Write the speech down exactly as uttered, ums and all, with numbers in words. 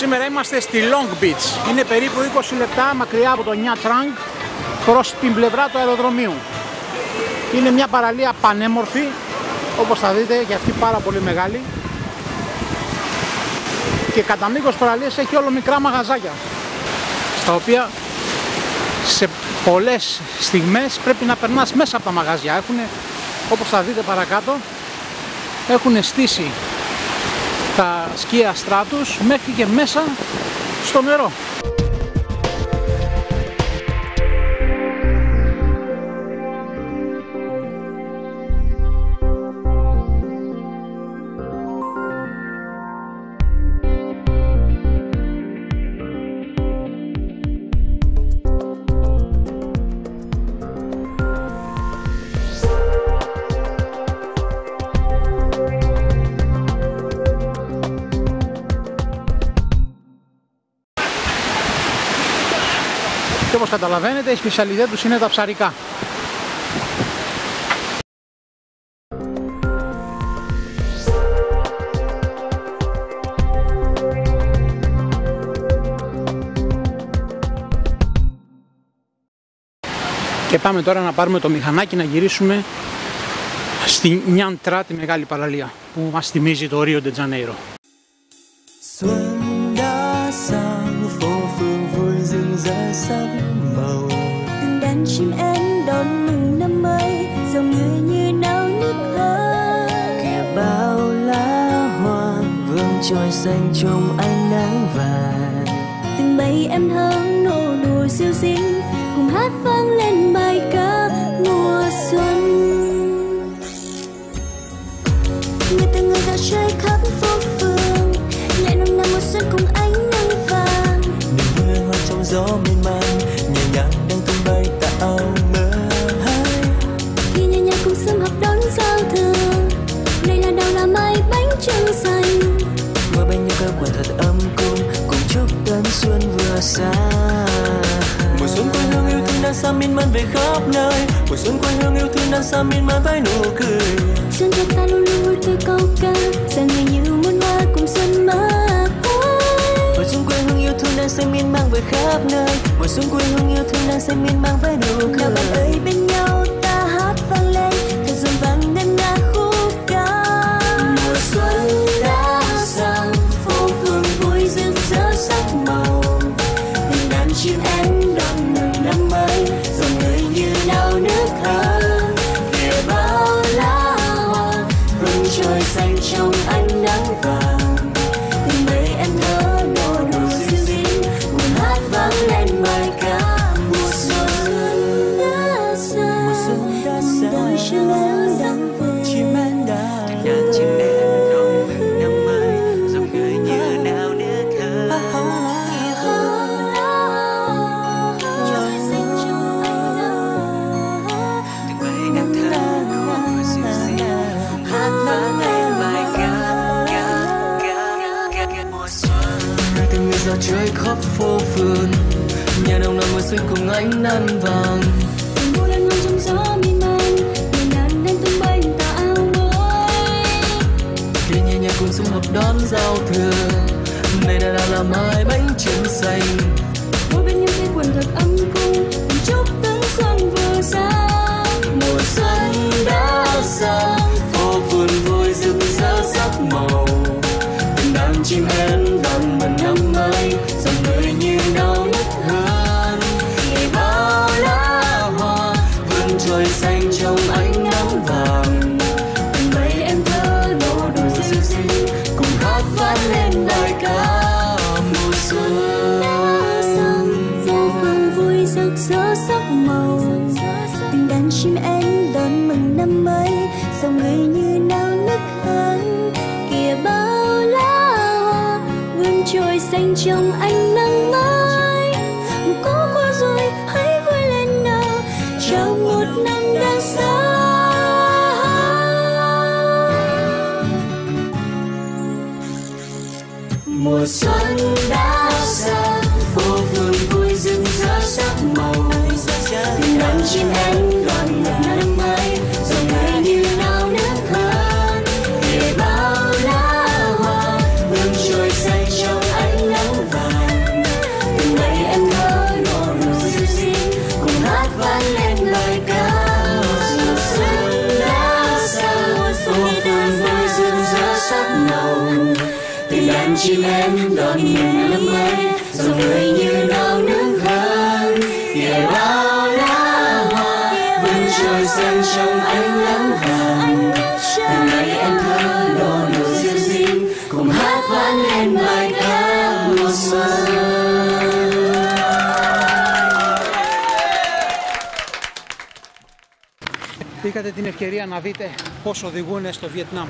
Σήμερα είμαστε στη Long Beach. Είναι περίπου είκοσι λεπτά μακριά από το Nha Trang προς την πλευρά του αεροδρομίου. Είναι μια παραλία πανέμορφη, όπως θα δείτε, και αυτή πάρα πολύ μεγάλη. Και κατά μήκος παραλίας έχει όλο μικρά μαγαζάκια, στα οποία σε πολλές στιγμές πρέπει να περνάς μέσα από τα μαγαζιά. Έχουν, όπως θα δείτε παρακάτω, έχουν στήσει τα σκία στράτους μέχρι και μέσα στο νερό. Και όπως καταλαβαίνετε, η σπεσιαλιτέ τους είναι τα ψαρικά. Και πάμε τώρα να πάρουμε το μηχανάκι να γυρίσουμε στην Nha Trang, τη μεγάλη παραλία που μας θυμίζει το Ρίο ντε Τζανέιρο. Giờ sắc màu từng đàn chim én đón mừng năm mới, dòng người như náo nức hơn kẻ bao lá hoa vương trôi xanh trong ánh nắng vàng. Từng bầy em hớn nô đùa siêu xinh cùng hát vang lên bài ca mùa xuân. Người từng người ra chơi khắp phố phường, lễ năm năm mùa xuân cùng anh. Gió mênh mang nhẹ nhàng đang tung bay tạo mơ hay khi nhà nhà cùng sum họp đón giao thừa. Đây là đầu là mai bánh trưng xanh mùa bánh như cơ quả thật âm cung cùng chúc đón xuân vừa xa. Mùa xuân quê hương yêu thương đang xa miên man về khắp nơi, mùa xuân quê hương yêu thương đang xa miên man với nụ cười. Xuân thật ta luôn luôn vui tươi câu ca rằng người như muôn hoa cùng xuân mơ. Xanh miên mang về khắp nơi, mùa xuân quê hương yêu thương đang xanh miên mang với nụ cười. Nào bạn ơi bên nhau ta hát vang lên, thật rộn vang ngân nga khúc ca. Mùa xuân đã sang, phố phường vui rực rỡ sắc màu. Từng đàn chim én đón mừng năm mới, dòng người như náo nước hơn. Kìa bao lá hoa vương trôi xanh trong ánh nắng vàng. Giờ chơi khắp phố phường, nhà đông nằm mùa xuân cùng ánh nắng vàng. Từng buổi lên ngang trong gió miên man, đèn đàn đang tung bay tạo mới. Khi nhà nhà cùng sum họp đón giao thừa, này đã là mai bánh trưng xanh. Mỗi bên những cây quần thật âm cung, chúc từng xuân vừa xa. Mùa xuân đã sang, phố phường vui rực rỡ sắc màu. Từng đàn chim én đón mừng năm. Giữa sắc màu từng đàn chim én đón mừng năm mới, dòng người như náo nức hơn kìa bao lá hoa vươn trôi xanh trong ánh nắng mới. Mùa cũ qua rồi hãy vui lên nào, chào một năm đang xa. Mùa xuân đã sang, phố phường vui rực rỡ sắc màu. Từng đàn chim én đón mừng năm mới, dòng người như náo nức hơn. Để bao lá hoa vương trôi xanh trong ánh nắng. chim em đón mừng năm mới, dòng người như nao nức hơn kẻ bao lá hoa vẫn trôi sang trong ánh nắng vàng. Hôm nay em thơ đồ nụ diêm diêm cùng hát vang lên bài ca mùa xuân. Είχατε την ευκαιρία να δείτε πώς οδηγούν στο Βιετνάμ.